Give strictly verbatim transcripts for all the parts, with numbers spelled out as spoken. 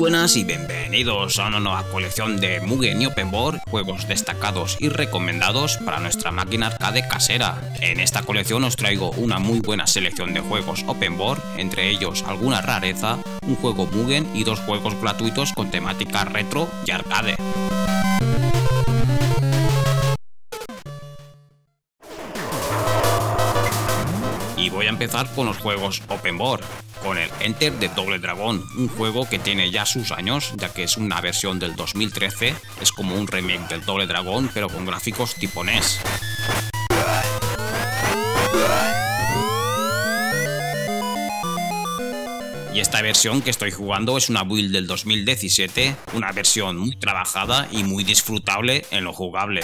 buenas y bienvenidos a una nueva colección de Mugen y OpenBOR, juegos destacados y recomendados para nuestra máquina arcade casera. En esta colección os traigo una muy buena selección de juegos OpenBOR, entre ellos alguna rareza, un juego Mugen y dos juegos gratuitos con temática retro y arcade. Y voy a empezar con los juegos OpenBOR, con el Enter the Double Dragon, un juego que tiene ya sus años, ya que es una versión del dos mil trece, es como un remake del Double Dragon pero con gráficos tipo N E S. Y esta versión que estoy jugando es una build del dos mil diecisiete, una versión muy trabajada y muy disfrutable en lo jugable.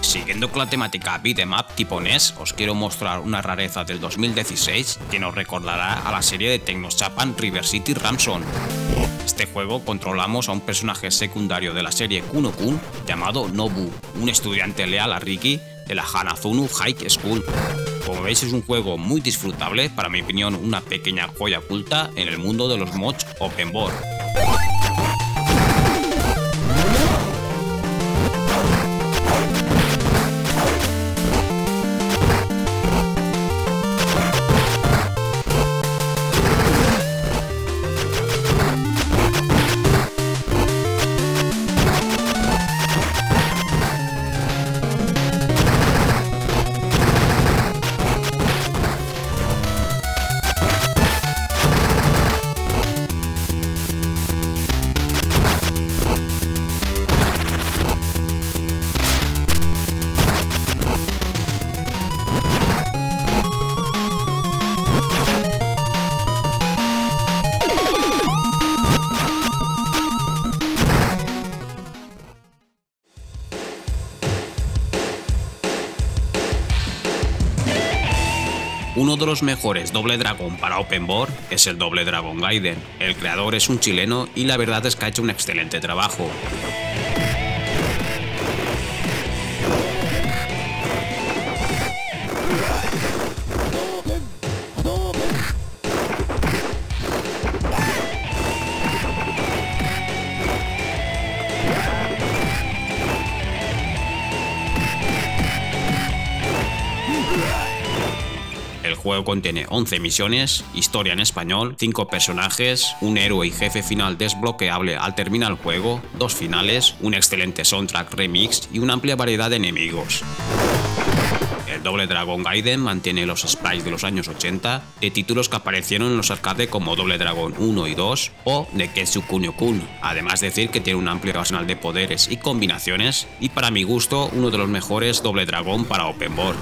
Siguiendo con la temática beat'em up tipo N E S, os quiero mostrar una rareza del dos mil dieciséis que nos recordará a la serie de Tecno Japan River City Ransom. Este juego controlamos a un personaje secundario de la serie Kunokun llamado Nobu, un estudiante leal a Riki de la Hanazunu High School. Como veis, es un juego muy disfrutable, para mi opinión una pequeña joya oculta en el mundo de los mods OpenBOR. Uno de los mejores Double Dragon para OpenBOR es el Double Dragon Gaiden. El creador es un chileno y la verdad es que ha hecho un excelente trabajo. El juego contiene once misiones, historia en español, cinco personajes, un héroe y jefe final desbloqueable al terminar el juego, dos finales, un excelente soundtrack remix y una amplia variedad de enemigos. El Double Dragon Gaiden mantiene los sprites de los años ochenta, de títulos que aparecieron en los arcades como Double Dragon uno y dos o Nekketsu Kunio Kun, además de decir que tiene un amplio arsenal de poderes y combinaciones y para mi gusto uno de los mejores Double Dragon para OpenBOR.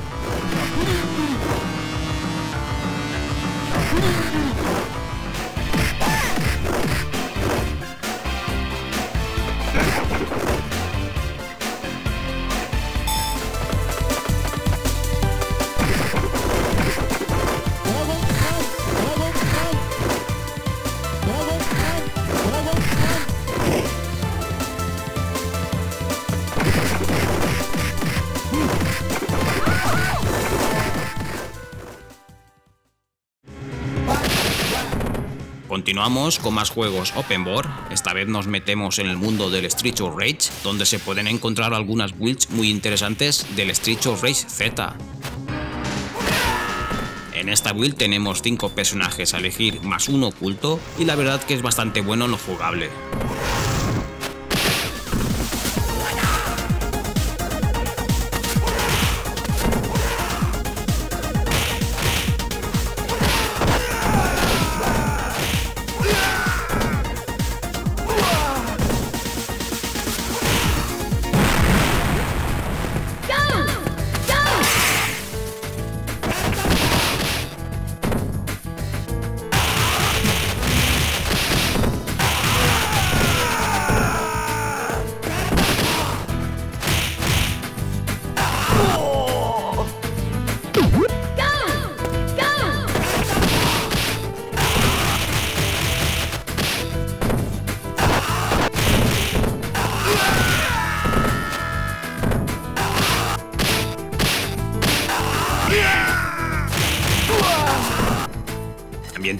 Continuamos con más juegos OpenBOR, esta vez nos metemos en el mundo del Streets of Rage, donde se pueden encontrar algunas builds muy interesantes del Streets of Rage Z. En esta build tenemos cinco personajes a elegir más uno oculto y la verdad que es bastante bueno en lo jugable.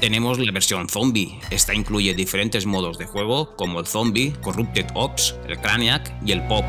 Tenemos la versión zombie, esta incluye diferentes modos de juego como el zombie, Corrupted Ops, el Craniac y el Pop.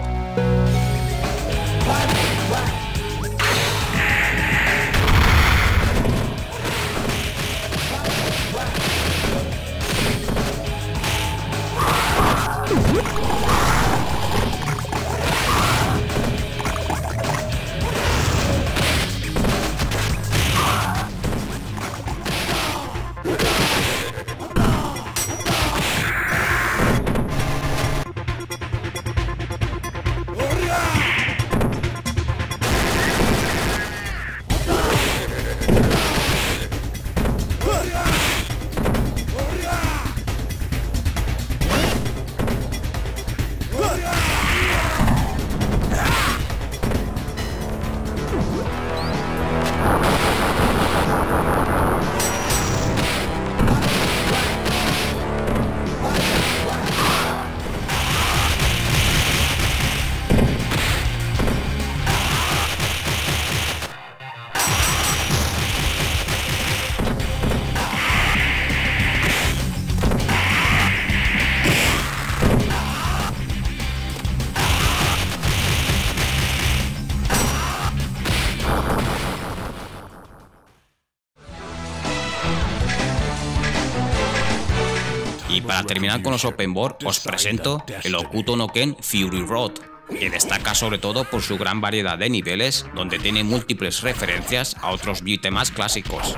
Para terminar con los OpenBOR, os presento el Hokuto no Ken Fury Road, que destaca sobre todo por su gran variedad de niveles, donde tiene múltiples referencias a otros beat'em ups clásicos.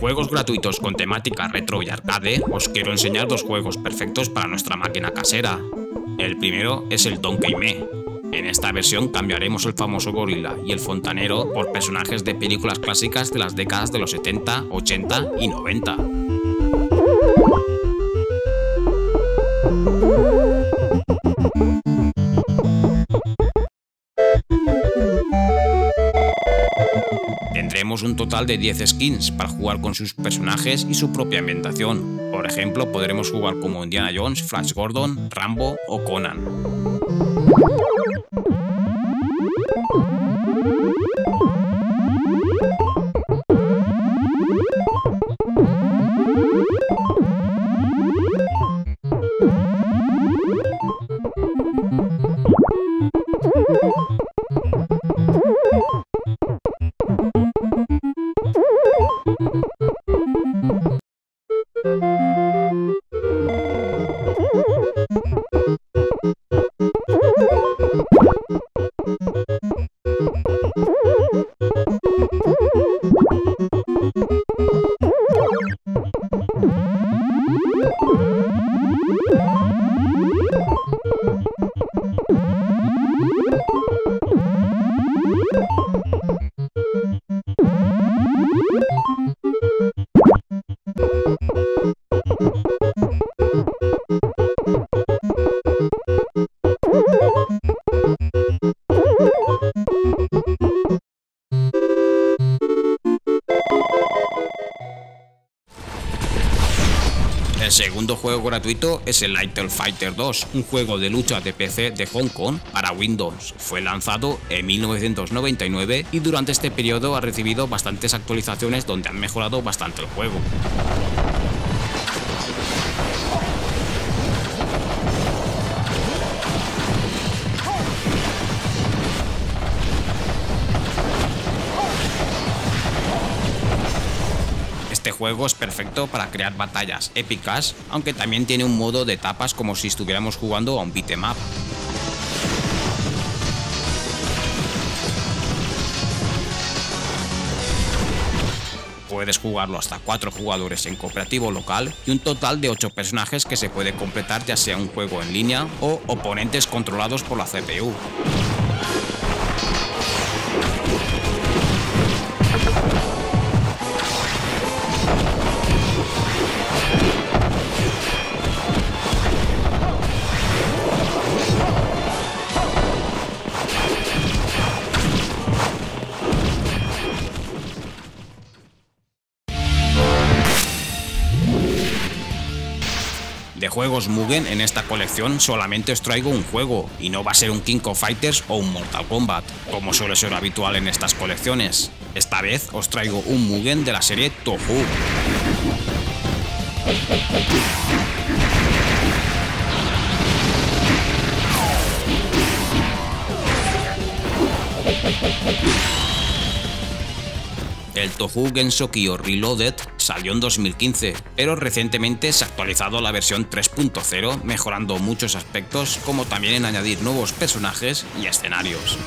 Juegos gratuitos con temática retro y arcade, os quiero enseñar dos juegos perfectos para nuestra máquina casera. El primero es el Donkey Me. En esta versión cambiaremos el famoso gorila y el fontanero por personajes de películas clásicas de las décadas de los setenta, ochenta y noventa. Tendremos un total de diez skins para jugar con sus personajes y su propia ambientación. Por ejemplo, podremos jugar como Indiana Jones, Flash Gordon, Rambo o Conan. El segundo juego gratuito es el Little Fighter dos, un juego de lucha de P C de Hong Kong para Windows. Fue lanzado en mil novecientos noventa y nueve y durante este periodo ha recibido bastantes actualizaciones donde han mejorado bastante el juego. Este juego es perfecto para crear batallas épicas, aunque también tiene un modo de etapas como si estuviéramos jugando a un beat'em up. Puedes jugarlo hasta cuatro jugadores en cooperativo local y un total de ocho personajes que se puede completar ya sea un juego en línea o oponentes controlados por la C P U. De juegos Mugen en esta colección solamente os traigo un juego, y no va a ser un King of Fighters o un Mortal Kombat, como suele ser habitual en estas colecciones. Esta vez os traigo un Mugen de la serie Touhou. El Touhou Gensokyo Reloaded salió en dos mil quince, pero recientemente se ha actualizado la versión tres punto cero, mejorando muchos aspectos como también en añadir nuevos personajes y escenarios.